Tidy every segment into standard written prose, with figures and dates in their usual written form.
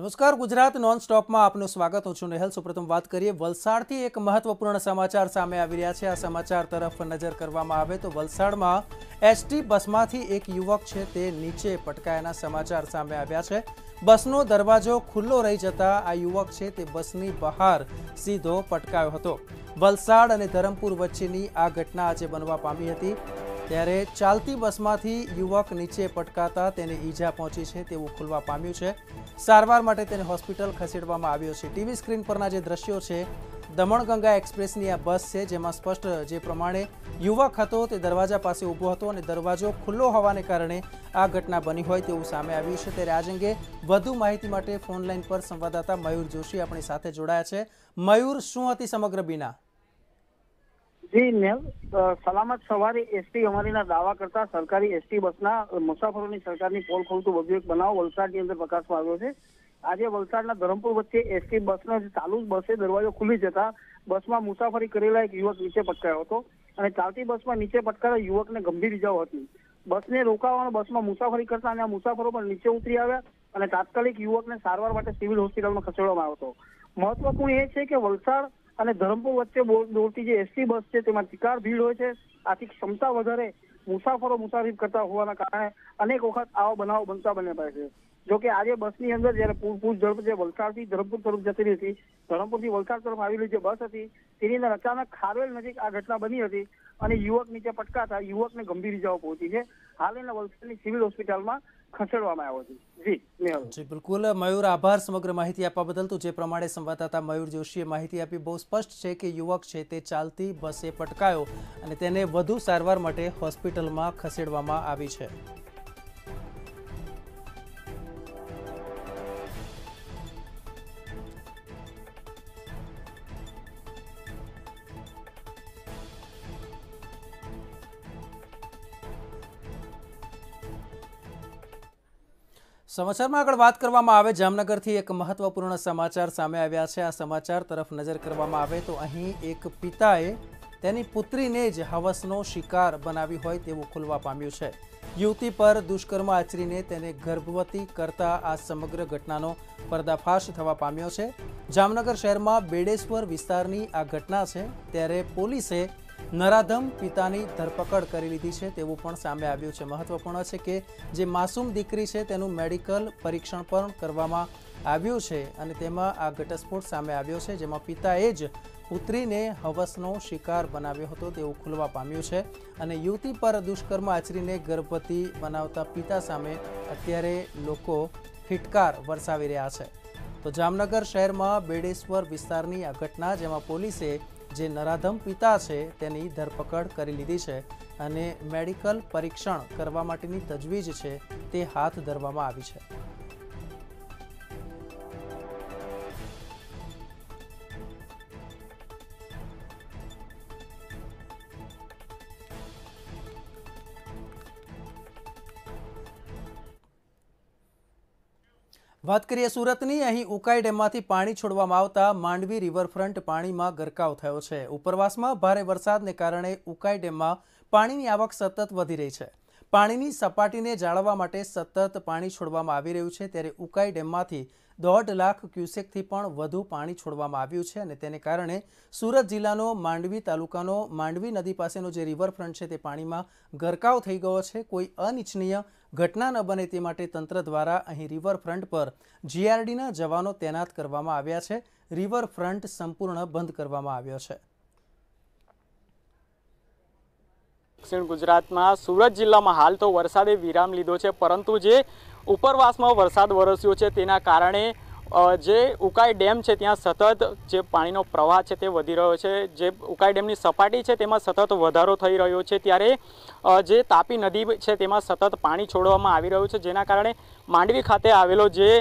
नमस्कार Gujarat non stop में आपनु स्वागत हूँ छुं नेहल। सुप्रथम बात करिए वलसाड़थी एक महत्वपूर्ण समाचार सामे आवी रह्या छे। आ समाचार तरफ नजर करवामां आवे तो वलसाड़ में एसटी बस में एक युवक है ते नीचे पटकायाना समाचार सामे आव्या छे। बसनो दरवाजो खुल्लो रही जता आ युवक है ते बसनी बहार सीधो पटकायो हतो। वलसाड़ अने धरमपुर वच्चेनी आ घटना आज बनवा पामी हती। त्यारे चालती बस में युवक नीचे पटकाता तेने ईजा पहुंची है तेवुं खुलवा पाम्युं छे। सारवार माटे तेने होस्पिटल खसेडवामां आव्यो छे। टीवी स्क्रीन परना जे दृश्यो छे दमणगंगा एक्सप्रेसनी आ बस है जेमां स्पष्ट जे प्रमाणे युवक हतो ते दरवाजा पासे ऊभो हतो अने दरवाजो खुल्लो होवाने कारणे आ घटना बनी होय तेवुं सामे आव्युं छे। त्यारे आ अंगे वधु माहिती माटे फोनलाइन पर संवाददाता मयूर जोशी आपणी साथे जोडाया छे। मयूर, शुं हती समग्र बीना? जी नेहल, सलामत सवारी एसटी हमारी ना दावा करता सरकारी एसटी बस ना मुसाफरों ने सरकार ने पोल खोलतु वैज्ञानिक बनाओ वलसाड़ के अंदर प्रकाश मार्गो से आज वलसाड़ ना धरमपुर वच्चे एसटी बस ना चालू बसे दरवाजो खुली जता बस में मुसाफरी करेला एक युवक नीचे पटकायो हतो। चालती बस में नीचे पटकाता युवक ने गंभीर इजाओ हती। बस ने रोकावानो बस में मुसाफरी करता अने मुसाफरो पण नीचे उतरी आव्या अने तात्कालिक युवक ने सारवार माटे सिविल होस्पिटल में खसेडवामां आव्यो हतो। महत्वपूर्ण ए छे के वलसाड़ અને ધરમપુર વચ્ચે દોડતી જે એસટી બસ છે તેમાં તિકાર ભીડ હોય છે। આથી ક્ષમતા વધારે મુસાફરો મુસાફરી કરતા હોવાના કારણે અનેક વખત આવો બનાવ બનતા બને છે। જો કે આજે બસની અંદર જ્યારે પૂરપૂર ઝડપ જે વલસાડથી ધરમપુર તરફ જતી હતી, ધરમપુરથી વલસાડ તરફ આવેલી જે બસ હતી તેની અંદર અચાનક ખારવેલ નજીક આ ઘટના બની હતી અને યુવક નીચે પટકાતા યુવકને ગંભીર ઈજાઓ પહોંચી છે। હાલ એને વલસાડની સિવિલ હોસ્પિટલમાં ખસેડવામાં આવ્યો છે। जी बिल्कुल मयूर, आभार समग्र माहिती आपवा बदल। तो जे प्रमाणे संवाददाता मयूर जोशीए माहिती आपी बहु स्पष्ट है कि युवक है ते चालती बसे पटकायो अने तेने वधु सारवार माटे होस्पिटल में खसेडवामां आवी छे। समाचार में आगळ बात करवामां आवे जामनगर थी एक महत्वपूर्ण समाचार सामे आव्या छे। आ समाचार तरफ नजर करवामां आवे तो अहीं एक पिताए तेनी पुत्रीने ज हवसनो शिकार बनावी होय तेवुं खुलवा पाम्युं छे। युवती पर दुष्कर्म आचरीने तेने गर्भवती करता आ समग्र घटनानो पर्दाफाश थवा पाम्यो छे। जामनगर शहरमां बेडेश्वर विस्तारनी आ घटना छे। त्यारे पोलीसे नराधम पितानी धरपकड़ करी लीधी है तेवुं पण सामे आव्युं छे। महत्वपूर्ण है कि जे मासूम दीकरी है तेनुं मेडिकल परीक्षण पण करवामां आव्युं छे अने तेमां आ घटस्फोट सामे आव्यो छे जेमां पिताए ज पुत्रीने हवसनो शिकार बनाव्यो हतो तेवुं खुलवा पाम्युं छे अने युवती पर दुष्कर्म आचरीने गर्भवती बनावता पिता सामे अत्यारे लोको फिटकार वरसावी रह्या छे। तो जामनगर शहर में बेडेश्वर विस्तारनी आ घटना जेमां पोलीसे जे नराधम पिता है तेनी धरपकड़ करी लीधी है अने मेडिकल परीक्षण करवा माटेनी तजवीज है ते हाथ धरवामां आवी छे। बात करिए सूरतनी। अहीं उकाई डेममांथी पाणी छोड़वामां आवता मांडवी रिवरफ्रंट पाणी में गरकाव थयो छे। उपरवास में भारे वरसादने कारणे उकाई डेम में पाणीनी आवक सतत वधी रही है। पाणीनी सपाटीने जाळवा माटे सतत पाणी छोड़वामां आवी रह्युं छे। त्यारे उकाई डेममांथी 1.5 लाख क्यूसेकथी पण वधु पाणी छोड़वामां आव्युं छे अने तेने कारणे सूरत जिल्लानो मांडवी तालुकानो मांडवी नदी पासेनो जे रिवरफ्रंट छे ते पाणीमां गरकाव थई गयो छे। कोई अनिच्छनीय घटना न बने ते माटे तंत्र द्वारा अहीं रिवरफ्रंट पर जीआरडीना जवानो तैनात करवामां आव्या छे। रिवरफ्रंट संपूर्ण बंध करवामां आव्यो छे। दक्षिण गुजरात में सूरत जिल्ला में हाल तो वरसादे विराम लीधो छे, परंतु जे उपरवास में वरसाद वरस्यो छे तेना कारणे जे उकाई डेम है त्यां सतत जे पाणीनो प्रवाह है ते वधी रह्यो छे। जे उकाई डेमनी सपाटी है तेमां सतत वधारो थई रह्यो छे। त्यारे जे तापी नदी है तेमां सतत पाणी छोड़वामां आवी रह्युं छे, जेना कारणे मांडवी खाते आवेलो जे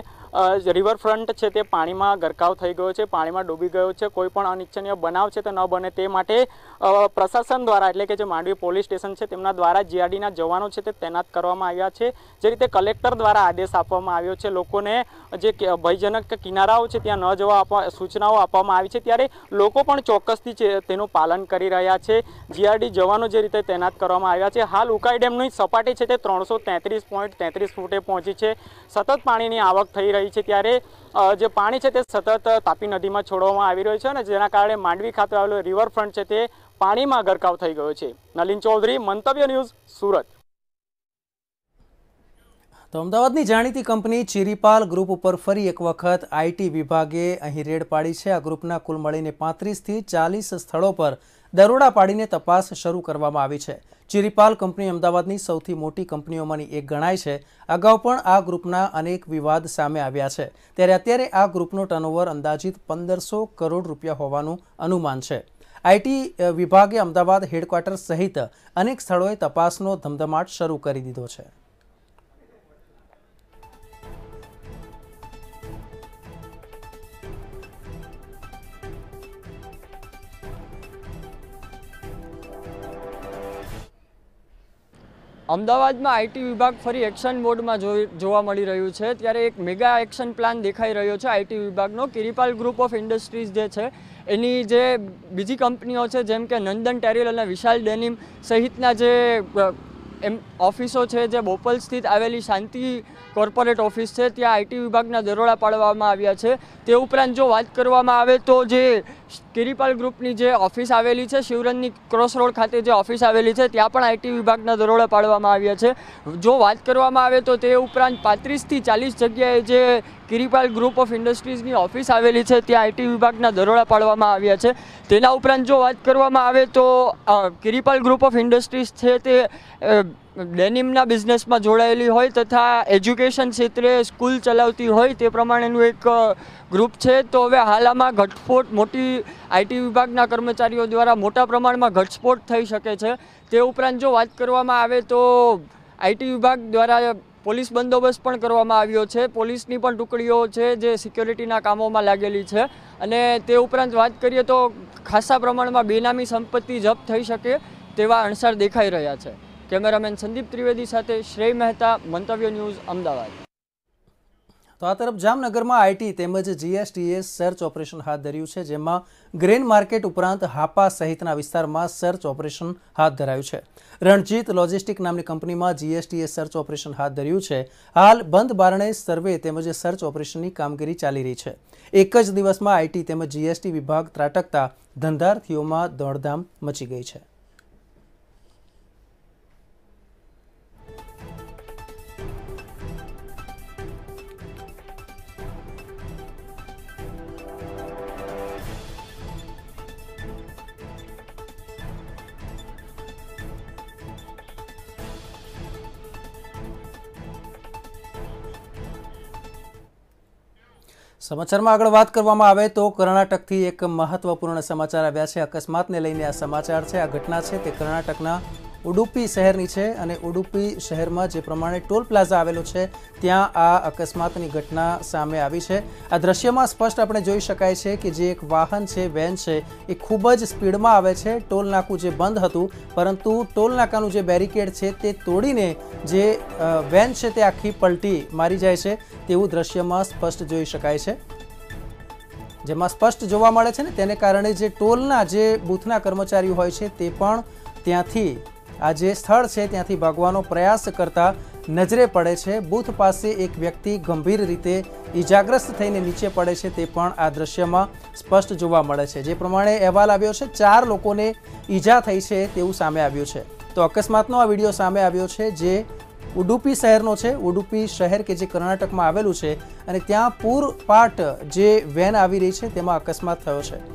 रिवरफ्रंट है ते पाणी में गरकाव थई गयो छे, पाणी में डूबी गयो छे। कोईपण अनिच्छनीय बनाव है तो न बने ते माटे प्रशासन द्वारा एटले के जे मांडवी पोलीस स्टेशन है तेमना द्वारा जीआरडीना जवानो छे ते तैनात करवामां आव्या छे। जे रीते कलेक्टर द्वारा आदेश आपवामां आव्यो छे, लोकोने जे भयजनक किनाराओ छे त्यां न जवा सूचनाओ आपवामां आवी छे। त्यारे लोको पण चोक्कसथी तेनुं पालन करी रह्या छे। जीआरडी जवानो जे रीते तैनात करवामां आव्या छे। हाल उकाई डेमनी सपाटी है ते 333.33 फूटे पहोंची है। सतत पाणीनी आवक थई रही है त्यारे जो पाणी है सतत तापी नदी में छोड़वामां आवी रह्यो छे अने जेना कारणे मांडवी खाते आवेलो रिवरफ्रंट है पाणी में गरकाव थई गयो छे। नलिन चौधरी, मंतव्य न्यूज, सूरत। तो अमदावादनी जाणीती कंपनी चीरीपाल ग्रुप पर फरी एक वखत आईटी विभागे अहीं रेड पाड़ी है। आ ग्रुपना कुल मळीने 35 થી 40 स्थलों पर दरोड़ा पाड़ीने तपास शरू करवामां आवी छे। चीरीपाल कंपनी अमदावादनी सौथी मोटी कंपनीओमांनी एक गणाय छे। अगाउ पण आ ग्रुपना अनेक विवाद सामे आव्या छे, त्यारे अत्यारे आ ग्रुपनो टर्नओवर अंदाजित 1500 करोड़ रूपिया होवानुं अनुमान छे। आईटी विभागे अमदावाद हेडक्वार्टर सहित अनेक स्थळोए तपासनो धमधमाट शरू करी दीधो छे। अमदावाद में आईटी विभाग फरी एक्शन मोड में जोवा मळी रह्युं छे, त्यारे एक मेगा एक्शन प्लान देखाई रह्यो छे। आईटी विभागनो किरीपाल ग्रुप ऑफ इंडस्ट्रीज जे छे एनी जे बीजी कंपनीओ छे जेम के नंदन टेरियल अने विशाल डेनिम सहितना जे ऑफिसों है जो बोपल स्थित आवेली शांति कॉर्पोरेट ऑफिस है त्या आईटी विभागना दरोड़ा पाड़वामां आव्या छे। ते उपरांत जो बात करवामां आवे तो जे किरीपाल ग्रुपनी जे ऑफिस आवेली छे शिवरननी क्रॉस रोड खाते जो ऑफिस आवेली छे त्यां पण आईटी विभागना दरोड़ा पाड़वामां आव्या छे। जो बात करवामां आवे तो ते उपरांत 35 થી 40 जग्याए जे किरीपाल ग्रुप ऑफ इंडस्ट्रीजनी ऑफिस आवेली छे त्यां आईटी विभागना दरोड़ा पाड़वामां आव्या छे। तेना उपरांत जो बात करवामां आवे तो किरीपाल ग्रुप ऑफ इंडस्ट्रीज छे ते डेनिमना बिजनेस में जोड़ेली होय तथा एज्युकेशन क्षेत्रे स्कूल चलावती होय ते प्रमाणेनु एक ग्रुप है। तो हवे हालामां घटस्फोट मोटी आईटी विभागना कर्मचारीओ द्वारा मोटा प्रमाण में घटस्फोट थई शके छे। ते उपरांत जो बात करवामां आवे तो आईटी विभाग द्वारा पुलिस बंदोबस्त पण करवामां आव्यो छे। पुलिसनी पण टुकड़ीओ छे जे सिक्योरिटीना कामोमां लागेली छे अने ते उपरांत बात करिए तो खासा प्रमाणमां बेनामी संपत्ति जप्त थई शके तेवा अणसार देखाई रह्या छे। कैमरामैन संदीप त्रिवेदी साथे श्रेय मेहता, मंतव्य न्यूज, अमदावाद। तो आ तरफ जामनगर में आईटी तेमज जीएसटीए सर्च ऑपरेशन हाथ धर्यु है, जेमां ग्रेन मार्केट उपरांत हापा सहितना विस्तार में सर्च ऑपरेशन हाथ धरायु है। रणजीत लॉजिस्टिक नामनी कंपनी में जीएसटीए सर्च ऑपरेशन हाथ धर्यु है। हाल बंद बारणे सर्वे तेमज सर्च ऑपरेशन की कामगीरी चाली रही है। एक ज दिवस में आईटी तेमज जीएसटी विभाग त्राटकता धंधार्थीओ में दौड़धाम मची गई है। समाचार में आगे बात करवामां आवे तो कर्नाटक थी एक महत्वपूर्ण समाचार आव्या छे। अकस्मात ने लईने आ समाचार है। आ घटना है तो कर्नाटकना उडुपी शहरनी है और उडुपी शहर में जे प्रमाणे टोल प्लाजा आवेलो छे त्यां आ अकस्मातनी घटना सामे आवी छे। आ दृश्य में स्पष्ट आपणे जोई शकाय छे कि जे एक वाहन है वेन है ए खूब ज स्पीड में आवे छे। टोल नाकू जे बंद हतुं परंतु टोल नाकानुं जे बेरिकेड है ते तोड़ीने जे वेन है ते आखी पलटी मारी जाय छे तेवुं दृश्य में स्पष्ट जोई शकाय छे। जेमां स्पष्ट जोवा मळे छे ने तेने कारणे जे टोलना जे बूथना कर्मचारी होय छे ते पण त्यांथी आज स्थल है त्यांथी भागवानो प्रयास करता नजरे पड़े छे। बूथ पास एक व्यक्ति गंभीर रीते इजाग्रस्त थईने नीचे पड़े छे ते पण आ दृश्य में स्पष्ट जोवा मळे छे। जे प्रमाणे अहवाल आव्यो छे 4 लोकोने ईजा थई छे तेवुं सामे आव्युं छे। तो अकस्मातनो आ विडियो सामे आव्यो छे जे उडुपी शहरनो छे। उडुपी शहर के जे कर्नाटक में आवेलुं छे अने त्यां पूरपाट जे वेन आवी रही छे तेमां अकस्मात थयो छे।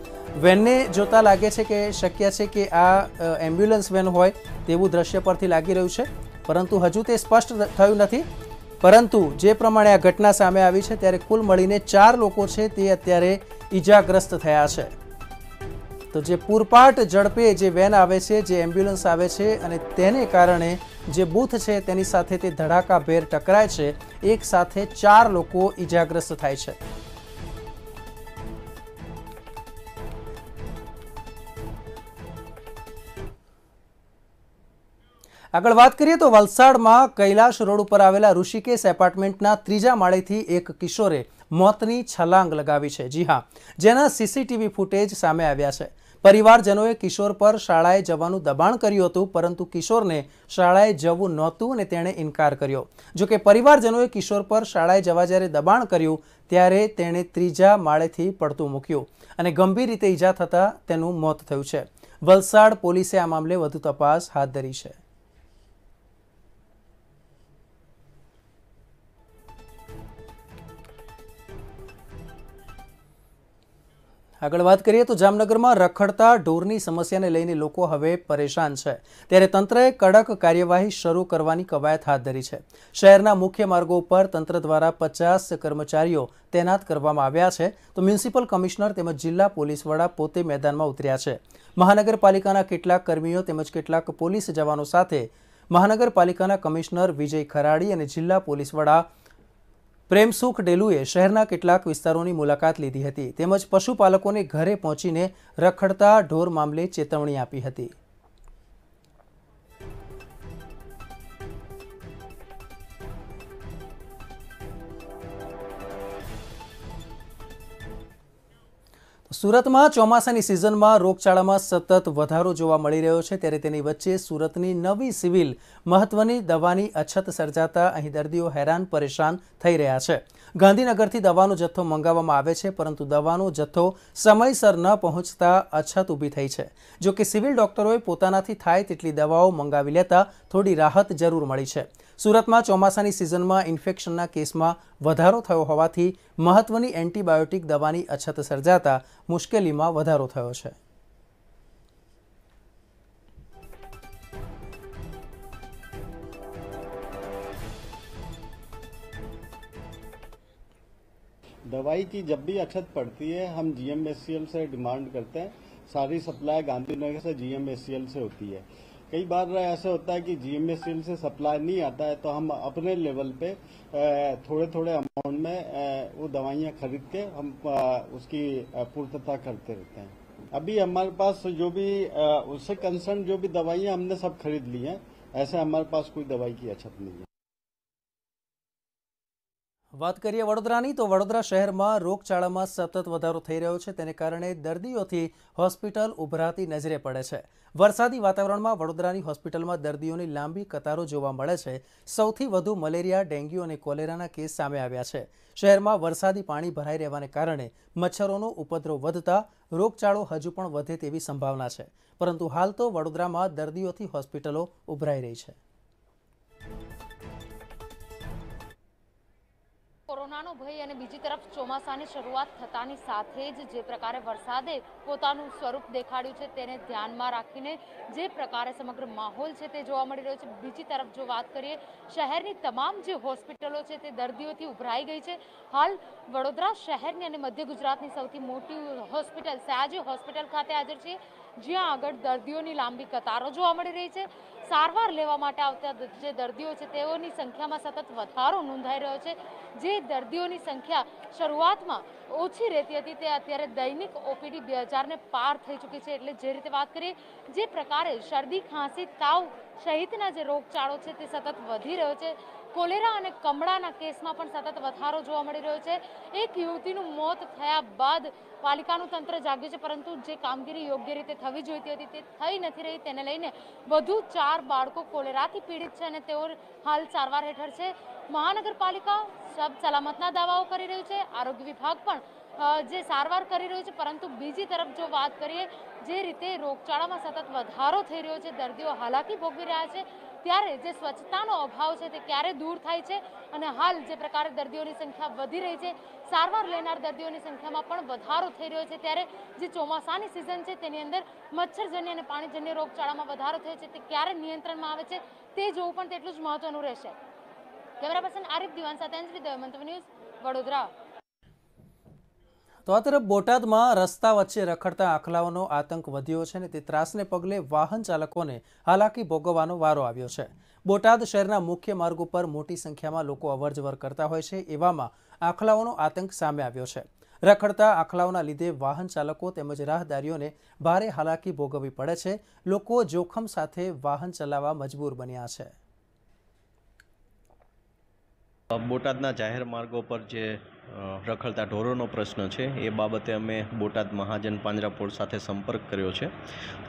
वेनने जोता लागे छे के शक्य छे के आ एम्ब्युलन्स वेन होय तेवुं दृश्य परथी लागी रह्युं छे, परंतु हजू ते स्पष्ट थयुं नथी। परंतु जे प्रमाणे आ घटना सामे आवी छे त्यारे कुल मळीने 4 लोको छे ते अत्यारे इजाग्रस्त थया छे। तो जे पूरपाट झड़पे जे वेन आवे छे, जे एम्ब्युलन्स आवे छे अने तेने कारणे जे बूथ है तेनी साथे ते धड़ाकाभेर टकराय छे। एक साथे 4 लोको इजाग्रस्त थाय छे। आगळ वात करिए तो वलसाडमां कैलाश रोड पर आवेला ऋषिकेश एपार्टमेंटना 3જા માળેથી एक किशोरे મોતની છલાંગ લગાવી છે। જી હા, જેના સીસીટીવી ફૂટેજ સામે આવ્યા છે। પરિવારજનોએ કિશોર પર શાળાએ જવાનું દબાણ કર્યું હતું, પરંતુ કિશોરને શાળાએ જવું નહોતું અને તેણે ઇનકાર કર્યો. જો કે પરિવારજનોએ કિશોર પર શાળાએ જવા જ્યારે દબાણ કર્યું ત્યારે તેણે ત્રીજા માળેથી પડતું મૂક્યું અને ગંભીર રીતે ઈજા થતાં તેનું મોત થયું છે. વલસાડ પોલીસે આ મામલે વધુ તપાસ હાથ ધરી છે. आगळ वात करीए तो जामनगर में रखड़ता ढोरनी समस्या ने लईने लोको हवे परेशान छे, त्यारे तंत्रए कड़क कार्यवाही शरू करवानी कवायत हाथ धरी छे। शहरना मुख्य मार्गों पर तंत्र द्वारा 50 कर्मचारीओ तैनात करवामां आव्या छे, तो म्युनिसिपल कमिश्नर तेमज जिल्ला पोलीस वड़ा पोते मैदान में उतर्या छे। महानगरपालिकाना केटलाक कर्मीओ तेमज केटलाक पोलीस जवानो साथे महानगरपालिकाना कमिश्नर विजय खराड़ी अने जिल्ला पोलीस वड़ा प्रेमसुख डेलूए शहरना केटलाक विस्तारोनी मुलाकात लीधी हती, तेमज पशुपालकोने घरे पहुंचीने रखड़ता ढोर मामले चेतवणी आपी हती। सूरतमां चोमासानी सीजनमां रोगचाळामां सतत वधारो जोवा मळी रह्यो छे, त्यारे तेनी वच्चे सूरतनी नवी सिविल महत्वनी दवानी अछत सर्जाता अहीं दर्दीओ हैरान परेशान थई रह्या छे। गांधीनगरथी दवानो जथ्थो मंगाववामां आवे छे, परंतु दवानो जथ्थो समयसर न पहोंचता अछत ऊभी थई छे। जो के सिविल डॉक्टरोए पोतानाथी थाय तेटली दवाओ मंगावी लेता थोड़ी राहत जरूर मळी छे। सूरतमां चोमासानी सीजनमां इन्फेक्शनना केसमां वधारो थयो होवाथी महत्वनी एंटीबायोटिक दवानी अछत सर्जाता मुश्केलीमां वधारो थयो छे। दवाई की जब भी अछत पड़ती है हम GMACL से डिमांड करते हैं, सारी सप्लाई गांधीनगर से GMACL से होती है। कई बार ऐसा होता है कि GMACL से सप्लाई नहीं आता है, तो हम अपने लेवल पे थोड़े थोड़े अमाउंट में वो दवाइयाँ खरीद के हम उसकी पूर्तता करते रहते हैं। अभी हमारे पास जो भी उससे कंसर्न जो भी दवाइयाँ हमने सब खरीद ली हैं, ऐसे हमारे पास कोई दवाई की अछत नहीं है। बात करिए वडोदरानी तो वडोदरा शहर में रोगचाळामां सतत वधारो थई रह्यो छे, तेने कारणे दर्दीओथी होस्पिटल उभराती नजरे पड़े छे। वरसादी वातावरण में वडोदरानी होस्पिटल में दर्दीओनी लांबी कतारो जोवा मळे छे। सौथी वधु मलेरिया, डेंग्यू अने कोलेराना केस सामे आव्या छे। शहर में वरसादी पाणी भराई रहेवाने कारणे मच्छरोनो उपद्रव वधता रोगचाळो हजू पण वधे तेवी संभावना छे, परंतु हाल तो वडोदरा में दर्दीओथी होस्पिटलो उभराई रही छे। કોરોનાનો ભય અને બીજી તરફ ચોમાસાની શરૂઆત થતાની સાથે જ જે પ્રકારે વરસાદે પોતાનું સ્વરૂપ દેખાડ્યું છે તેને ધ્યાનમાં રાખીને જે પ્રકારે સમગ્ર માહોલ છે તે જોવા મળી રહ્યો છે. બીજી તરફ જો વાત કરીએ શહેરની તમામ જે હોસ્પિટલો છે તે દર્દીઓથી ઉભરાઈ ગઈ છે. હાલ વડોદરા શહેરની અને મધ્ય ગુજરાતની સૌથી મોટી હોસ્પિટલ સયાજી હોસ્પિટલ ખાતે હાજર છે, જ્યાં આગળ દર્દીઓની લાંબી કતારો જોવા મળી રહી છે. સારવાર લેવા માટે આવતા જે દર્દીઓ છે તેઓની સંખ્યામાં સતત વધારો નોંધાઈ રહ્યો છે. જે દર્દીઓની સંખ્યા શરૂઆતમાં ઓછી રહેતી હતી તે અત્યારે દૈનિક OPD 2000 પાર થઈ ચૂકી છે. એટલે જે રીતે વાત કરીએ જે પ્રકારે શરદી, ખાંસી, તાવ સહિતના જે રોગચાળો છે તે સતત વધી રહ્યો છે. કોલેરા અને કમળાના કેસમાં પણ સતત વધારો જોવા મળી રહ્યો છે. એક યુવતીનું મોત થયા બાદ પાલિકાનું તંત્ર જાગ્યું છે, પરંતુ જે કામગીરી યોગ્ય રીતે થવી જોઈતી હતી તે થઈ નથી રહી. તેને લઈને વધુ 4 બાળકો કોલેરાથી પીડિત છે અને તેઓ હાલ સારવાર હેઠળ છે. મહાનગરપાલિકા સબ સલામતના દાવાઓ કરી રહ્યું છે, આરોગ્ય વિભાગ પણ જે સારવાર કરી રહ્યું છે, પરંતુ બીજી તરફ જો વાત કરીએ જે રીતે રોગચાળામાં સતત વધારો થઈ રહ્યો છે, દર્દીઓ હાલાકી ભોગવી રહ્યા છે, ત્યારે જે સ્વચ્છતાનો અભાવ છે તે ક્યારે દૂર થાય છે અને હાલ જે પ્રકારે દર્દીઓની સંખ્યા વધી રહી છે, સારવાર લેનાર દર્દીઓની સંખ્યામાં પણ વધારો થઈ રહ્યો છે, ત્યારે જે ચોમાસાની સિઝન છે તેની અંદર મચ્છરજન્ય અને પાણીજન્ય રોગચાળામાં વધારો થયો છે તે ક્યારે નિયંત્રણમાં આવે છે તે જોવું પણ તેટલું જ મહત્વનું રહેશે. કેમેરા પર્સન આરીફ દિવાન સાથે અંજલિ દવે, મંતવ્ય ન્યૂઝ, વડોદરા. તો આ તરફ બોટાદમાં રસ્તા વચ્ચે રખડતા આખલાઓનો આતંક વધ્યો છે અને તે ત્રાસને પગલે વાહન ચાલકોને હાલાકી ભોગવવાનો વારો આવ્યો છે. બોટાદ શહેરના મુખ્ય માર્ગો પર મોટી સંખ્યામાં લોકો અવરજવર કરતા હોય છે, એવામાં આખલાઓનો આતંક સામે આવ્યો છે. રખડતા આખલાઓના લીધે વાહન ચાલકો તેમજ રાહદારીઓને ભારે હાલાકી ભોગવવી પડે છે. લોકો જોખમ સાથે વાહન ચલાવવા મજબૂર બન્યા છે. બોટાદના જાહેર માર્ગો પર જે રખડતા ઢોરોનો પ્રશ્ન છે એ બાબતે અમે બોટાદ મહાજન પાંજરાપોળ સાથે સંપર્ક કર્યો છે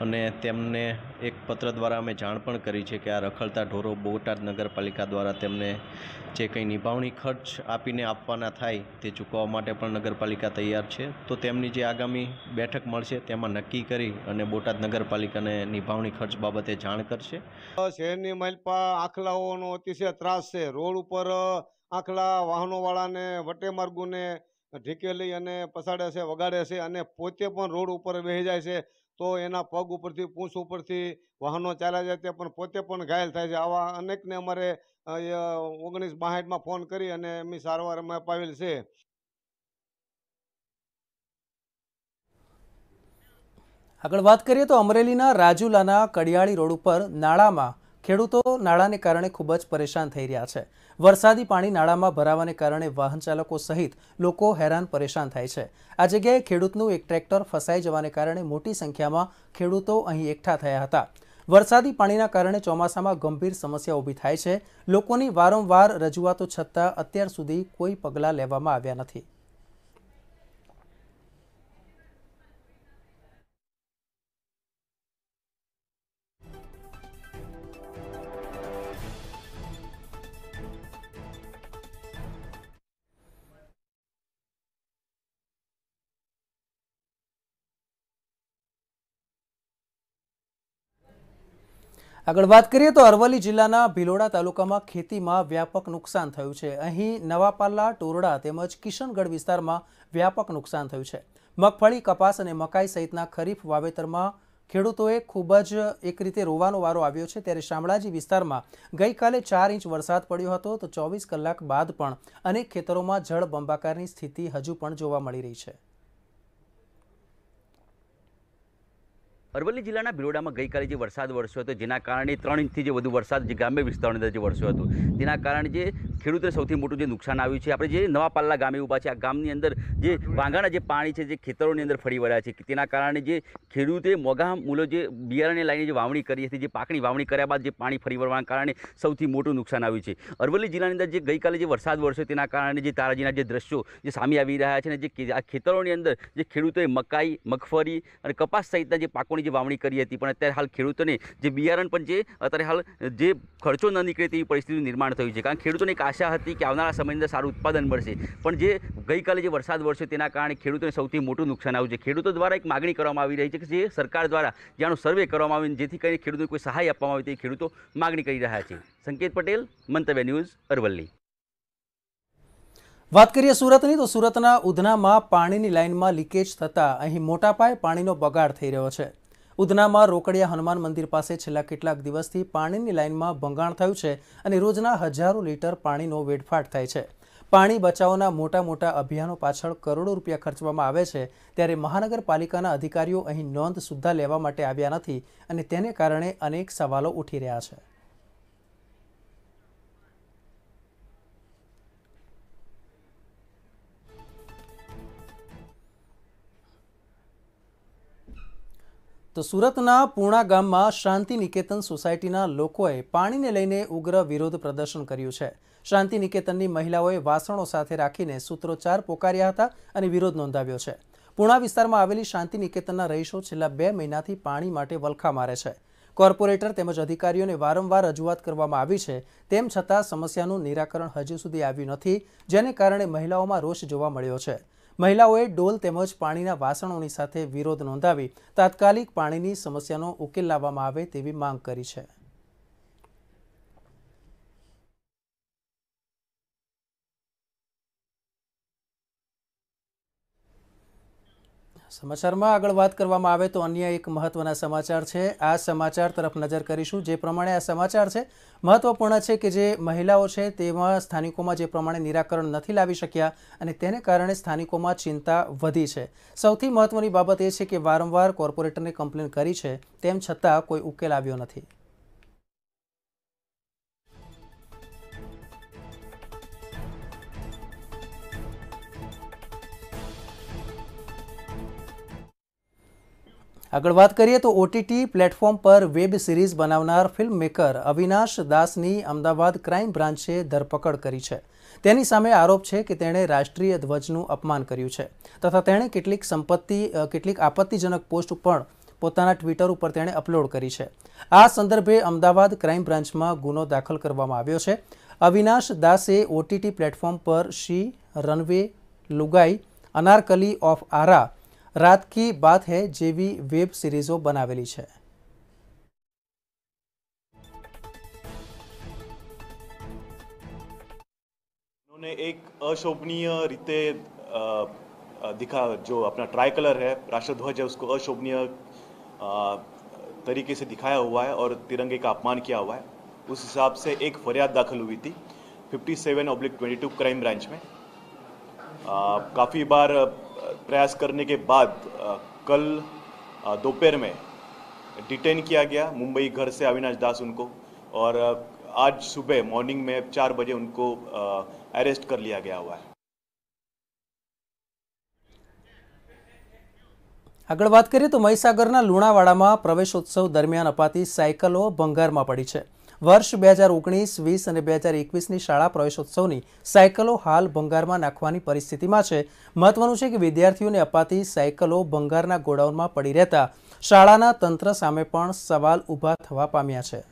અને તેમને એક પત્ર દ્વારા અમે જાણ પણ કરી છે કે આ રખડતા ઢોરો બોટાદ નગરપાલિકા દ્વારા તેમને જે કંઈ નિભાવણી ખર્ચ આપીને આપવાના થાય તે ચૂકવવા માટે પણ નગરપાલિકા તૈયાર છે તો તેમની જે આગામી બેઠક મળશે તેમાં નક્કી કરી અને બોટાદ નગરપાલિકાને નિભાવણી ખર્ચ બાબતે જાણ કરશે। શહેરની માલપા આખલાઓનો અતિશય ત્રાસ છે। રોડ ઉપર आखला वाहनों वाला ने वटे मार्गू ने ढीके ली अने पसाड़े से वगाड़े से अने पोते पण रोड उपर वही जाए से तो एना पग उपरथी पूंछ उपरथी वाहनों चाल्या जाए ते पण पोते पण घायल थाय छे। आवा अनेक ने अमारे 1962 मां फोन करी अने एमनी सारवार अमे अपावेल छे। आगळ वात करीए तो अमरेलीना राजुलाना कड़ियाळी रोड उपर नाळामां ખેડૂતો નાળાને કારણે ખૂબ જ પરેશાન થઈ રહ્યા છે। વરસાદી પાણી નાળામાં ભરાવાને કારણે વાહન ચાલકો સહિત લોકો હેરાન પરેશાન થાય છે। આ જગ્યાએ ખેડૂતનું એક ટ્રેક્ટર ફસાઈ જવાને કારણે મોટી સંખ્યામાં ખેડૂતો અહીં એકઠા થયા હતા। વરસાદી પાણીના કારણે ચોમાસામાં ગંભીર સમસ્યા ઊભી થાય છે। લોકોની વારંવાર રજૂઆતો છતાં અત્યાર સુધી કોઈ પગલાં લેવામાં આવ્યા નથી। आगळ वात करीए तो अरवली जिल्लाना भीलोड़ा तालुकामां खेतीमां व्यापक नुकसान थयुं छे। અહીં નવાપાલા ટોરડા તેમજ કિશનગઢ વિસ્તારમાં व्यापक नुकसान थयुं छे। મગફળી કપાસ અને મકાઈ સહિતના ખરીફ વાવેતરમાં ખેડૂતોએ ખૂબ જ એક રીતે રોવાનો વારો આવ્યો છે। ત્યારે શામળાજી વિસ્તારમાં ગઈકાલે 4 ઇંચ વરસાદ પડ્યો હતો તો 24 કલાક બાદ પણ અનેક ખેતરોમાં જળબંબાકારની સ્થિતિ હજુ પણ જોવા મળી રહી છે। अरवली जिल्लाना भीलोडामां गईकाले जे वरसाद वरस्यो हतो जेना कारणे 3 इंचथी जे वधु वरसाद जे ग्राम्य विस्तारनी अंदर जे वरस्यो हतो तेना कारणे जे खेडूतोने सौथी मोटुं जे नुकसान आव्युं छे। आपणे जे नवापाल्ला गामे उभा छे आ गामनी अंदर जे वांगाना जे पाणी छे जे खेतरोनी अंदर फरी वळ्या छे तेना कारणे जे खेडूते मोघा मूलो जे बियारणे लाईने जे वावणी करी हती जे पाकनी वावणी कर्या बाद जे पाणी फरी वळवाना कारणे सौथी मोटुं नुकसान आव्युं छे। अरवली जिल्लानी अंदर जे गईकाले जे वरसाद वरस्यो तेना कारणे जे ताराजीना जे दृश्यो जे सामे आवी रह्या छे ने जे आ खेतरोनी अंदर जे खेडूतोए मकाई मगफळी अने कपास सहितना जे पाकोनी જે વાવણી કરી હતી પણ અત્યારે હાલ ખેડૂતોને જે બિયારણ પણ જે અત્યારે હાલ જે ખર્ચો ન નીકળે તેવી પરિસ્થિતિનું નિર્માણ થયું છે। કારણ ખેડૂતોને એક આશા હતી કે આવનારા સમયની અંદર સારું ઉત્પાદન મળશે પણ જે ગઈકાલે જે વરસાદ વરસ્યો તેના કારણે ખેડૂતોને સૌથી મોટું નુકસાન આવ્યું છે। ખેડૂતો દ્વારા એક માગણી કરવામાં આવી રહી છે કે જે સરકાર દ્વારા જેનો સર્વે કરવામાં આવે જેથી કરીને ખેડૂતોને કોઈ સહાય આપવામાં આવે તેવી ખેડૂતો માગણી કરી રહ્યા છે। સંકેત પટેલ, મંતવ્ય ન્યૂઝ, અરવલ્લી। बात करिए सूरतनी तो सूरतना उधना में पानी की लाइन में लीकेज थता अहीं मोटा पाये पानीनो बगाड़ थई रह्यो छे। उधना में रोकड़िया हनुमान मंदिर पासे छेल्ला केटलाक दिवसथी पानी की लाइन में बंगाण थयुं छे अने रोजना हजारों लीटर पानीनो वेडफाट थाय छे। पाणी बचावना मोटा मोटा अभियानों पाछळ करोड़ों रूपिया खर्चवामां आवे छे त्यारे महानगरपालिकाना अधिकारीओ अहीं नोंध सुद्धा लेवा माटे आव्या नथी अने तेने कारणे अनेक सवालों उठी रह्या छे। तो सूरतना पूर्णा गाम में शांति निकेतन सोसायटीना लोकोए पाणी ने लईने उग्र विरोध प्रदर्शन कर्युं छे। शांति निकेतननी महिलाओए वासणों साथे राखीने सूत्रोच्चार पोकार्या हता अने विरोध नोंधाव्यो छे। पूर्णा विस्तारमां आवेली शांति निकेतनना रहीशो छेल्ला 2 महीनाथी पाणी माटे वलखा मारे छे। कोर्पोरेटर तेमज अधिकारीओने वारंवार रजूआत करवामां आवी छे तेम छतां समस्यानुं निराकरण हजू सुधी आव्युं नथी जेने कारणे महिलाओमां रोष जोवा मळ्यो छे। महिलाओए डोल तेमज पाणीना वासणोनी साथे विरोध नोंधावी तात्कालिक पाणीनी समस्यानो उकेल लाववामां आवे तेवी मांग करी छे। समाचारमां आगळ वात करवामां आवे तो अन्य एक महत्वना समाचार छे। आ समाचार तरफ नजर करीशुं। जे प्रमाणे आ समाचार छे महत्वपूर्ण छे के जे महिलाओ छे तेमां स्थानिकोमां जे प्रमाणे निराकरण नथी लावी शक्या अने तेने कारणे स्थानिकोमां चिंता वधी छे। सौथी महत्वनी बाबत ए छे के वारंवार कोर्पोरेटरने कम्प्लेन करी छे तेम छतां कोई उकेल आव्यो नथी। आगळ वात करिए तो ओटीटी प्लेटफॉर्म पर वेब सीरीज बनावनार फिल्म मेकर अविनाश दासनी अमदावाद क्राइम ब्रांचे धरपकड़ करी छे। तेनी सामे आरोप है कि तेणे राष्ट्रीय ध्वजनुं अपमान कर्युं छे तथा तेणे केटलीक संपत्ति केटलीक आपत्तिजनक पोस्ट पण पोताना ट्विटर पर तेणे अपलॉड करी है। आ संदर्भे अमदावाद क्राइम ब्रांच में गुनो दाखल करवामां आव्यो छे। अविनाश दासे ओटीटी प्लेटफॉर्म पर शी रनवे लुगाई अनारकली ऑफ आरा रात की बात है जेवी वेब सीरीजों बनावेली है। उन्होंने एक अशोभनीय रीते दिखा जो अपना ट्राई कलर है राष्ट्रध्वज है उसको अशोभनीय तरीके से दिखाया हुआ है और तिरंगे का अपमान किया हुआ है। उस हिसाब से एक फरियाद दाखिल हुई थी 57/22 क्राइम ब्रांच में। काफ़ी बार प्रयास करने के बाद कल दोपहर में डिटेन किया गया मुंबई घर से अविनाश दास उनको और आज सुबह मॉर्निंग में 4 बजे उनको अरेस्ट कर लिया गया हुआ है। आगळ बात करिए तो महीसागरना लुणावाड़ा प्रवेशोत्सव दरमियान अपाती साइकलो भंगार में पड़ी है। वर्ष 2019-20 અને 2021 શાળા પ્રવેશોત્સવની સાયકલો હાલ ભંગારમાં નાખવાની પરિસ્થિતિમાં છે। મહત્વનું છે કે વિદ્યાર્થીઓને અપાતી સાયકલો ભંગારના ગોડાઉનમાં પડી રહેતા શાળાના તંત્ર સામે પણ સવાલ ઊભા થવા પામ્યા છે।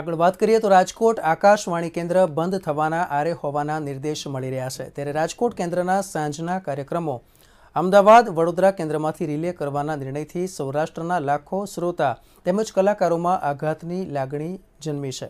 आगळ बात करिए तो राजकोट आकाशवाणी केन्द्र बंद थवाना आरे होवाना निर्देश मळी रह्या छे, त्यारे राजकोट केन्द्रना सांजना कार्यक्रमों अमदावाद वडोदरा केन्द्रमांथी रिले करवाना निर्णयथी सौराष्ट्रना लाखों श्रोता तेमज कलाकारोमां आघातनी लागणी जन्मी छे।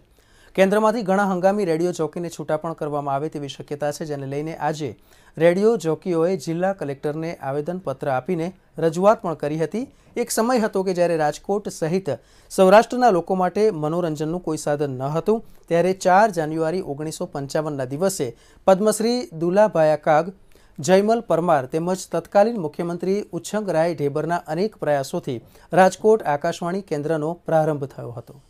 केन्द्रमांथी घणा हंगामी रेडियो जोकीने छूटा पण करवामां आवे तेवी शक्यता छे, जेने लईने आजे रेडियो जोकीओए जिल्ला कलेक्टरने आवेदनपत्र आपीने रजूआत पण करी हती। एक समय हतो के ज्यारे राजकोट सहित सौराष्ट्रना लोको माटे मनोरंजननुं कोई साधन न हतुं, त्यारे 4 जान्युआरी 1955 दिवसे पद्मश्री दुलाभाया काग जयमल परमार तेमज तत्कालीन मुख्यमंत्री उच्छंगराय ढेबरना अनेक प्रयासोथी राजकोट आकाशवाणी केन्द्रनो प्रारंभ थयो हतो।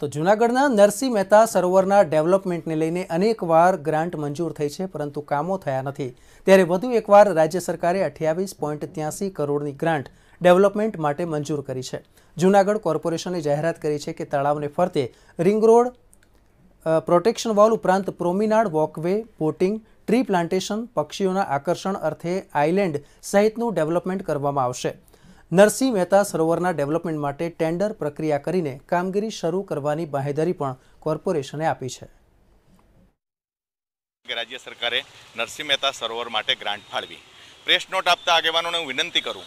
तो जूनागढ़ना नरसिंह मेहता सरोवरना डेवलपमेंट ने लईने अनेकवार ग्रांट मंजूर थई छे, परंतु कामों थया नथी, त्यारे वधु एकवार राज्य सरकारे 28.83 करोड़नी ग्रांट डेवलपमेंट माटे मंजूर करी छे। जूनागढ़ कोर्पोरेशने जाहेरात करी छे के तळावने फरते रिंग रोड प्रोटेक्शन वॉल उपरांत promenade walkway boating tree plantation पक्षीओना आकर्षण अर्थे आइलेंड सहितनुं डेवलपमेंट करवामां आवशे। नरसिंह मेहता सरोवरना डेवलपमेंट माटे टेंडर प्रक्रिया करीने कामगीरी शरू करवानी बाहेधरी पण कॉर्पोरेशने आपी छे। राज्य सरकारे नरसिंह मेहता सरोवर माटे ग्रांट फाळवी। प्रेस नोट आपता आगेवानोने हूँ विनंती करूँ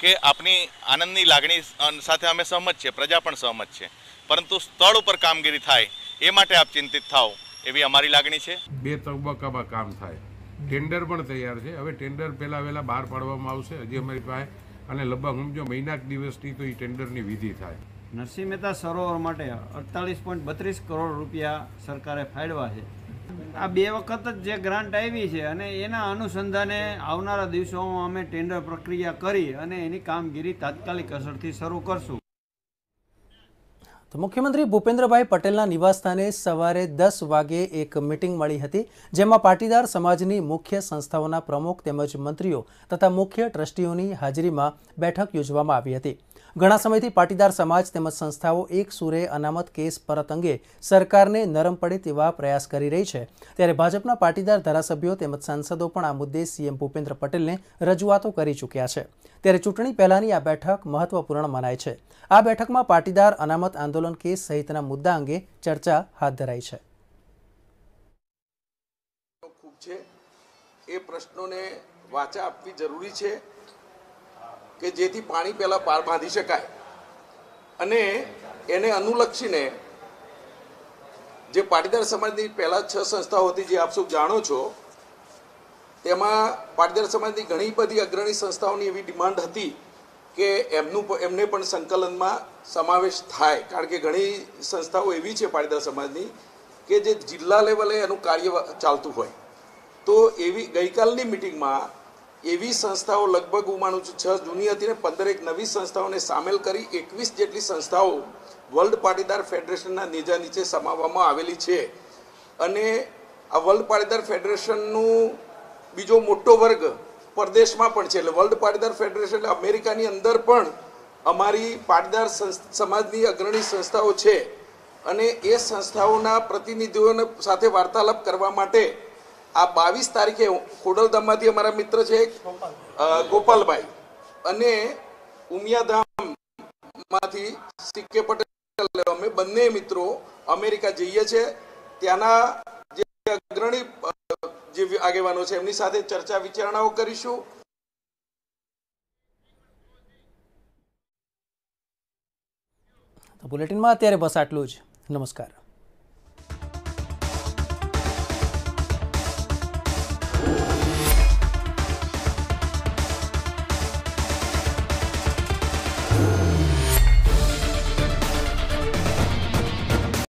कि आपनी आनंदनी लागणी साथे अमे सहमत छे, प्रजा पण सहमत छे, परंतु स्थळ पर कामगीरी थाय ए माटे आप चिंतित थाओ एवी अमारी लागणी छे। बे तबक्कामां काम थाय, टेंडर पण तैयार छे, हवे टेंडर पहेला वहेला बहार पाडवामां आवशे। हजी अमारी पासे અને લગભગ સમજો મહિનાક દિવસની તો એ ટેન્ડરની વિધિ થાય। નરસિંહ મહેતા સરોવર માટે 48.32 કરોડ રૂપિયા સરકારે ફાળવ્યા છે। આ બે વખત જ જે ગ્રાન્ટ આવી છે અને એના અનુસંધાને આવનારા દિવસોમાં અમે ટેન્ડર પ્રક્રિયા કરી અને એની કામગીરી તાત્કાલિક અસરથી શરૂ કરશું। तो मुख्यमंत्री भूपेन्द्रभाई पटेलना निवासस्थाने सवारे 10 वागे एक मीटिंग मळी हती, जेमां पाटीदार समाजनी मुख्य संस्थाओना प्रमुख तेमज मंत्रीओ तथा मुख्य ट्रस्टीओनी हाजरीमां बैठक योजवामां आवी हती। घणा समयथी पाटीदार समाज तेमज संस्थाओ एक सूरे अनामत केस परत अंगे सरकारने नरम पड़े तेवा प्रयास करी रही छे, त्यारे भाजपना पाटीदार धारासभ्यो तेमज सांसदो पण आ मुद्दे सीएम भूपेन्द्र पटेलने रजूआतो करी चूक्या छे, त्यारे चूंटणी पहेलानी आ बैठक महत्वपूर्ण मनाय छे। आ बैठकमां पाटीदार अनामत आंदोलन केस सहितना मुद्दा अंगे चर्चा हाथ धराई छे। खूब छे ए प्रश्नोने वाचा आपवी जरूरी छे કે જેથી પાણી પહેલાં પાર બાંધી શકાય અને એને અનુલક્ષીને જે પાટીદાર સમાજની પહેલાં 6 સંસ્થાઓ હતી, જે આપ સૌ જાણો છો, તેમાં પાટીદાર સમાજની ઘણી બધી અગ્રણી સંસ્થાઓની એવી ડિમાન્ડ હતી કે એમને પણ સંકલનમાં સમાવેશ થાય, કારણ કે ઘણી સંસ્થાઓ એવી છે પાટીદાર સમાજની કે જે જિલ્લા લેવલે એનું કાર્ય ચાલતું હોય તો એવી ગઈકાલની મિટિંગમાં એવી સંસ્થાઓ લગભગ હું માનું છું 6 જૂની હતી ને 15 એક નવી સંસ્થાઓને સામેલ કરી 21 જેટલી સંસ્થાઓ વર્લ્ડ પાટીદાર ફેડરેશનના નેજા નીચે સમાવવામાં આવેલી છે અને આ વર્લ્ડ પાટીદાર ફેડરેશનનું બીજો મોટો વર્ગ પરદેશમાં પણ છે એટલે વર્લ્ડ પાટીદાર ફેડરેશન એટલે અમેરિકાની અંદર પણ અમારી પાટીદાર સમાજની અગ્રણી સંસ્થાઓ છે અને એ સંસ્થાઓના પ્રતિનિધિઓને સાથે વાર્તાલાપ કરવા માટે आ 22 तारीखे खोडलधाममांथी अमारा मित्र छे गोपालभाई अने उमियाधाममांथी सीके पटेल अमे बंने मित्रों अमेरिका जईए छे त्याना जे अग्रणी जे आगेवानो छे एमनी साथे चर्चा विचारणाओ करीशुं। तो बुलेटिन में अत्यारे बस आटलुं ज। नमस्कार।